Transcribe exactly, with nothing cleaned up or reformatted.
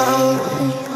Oh,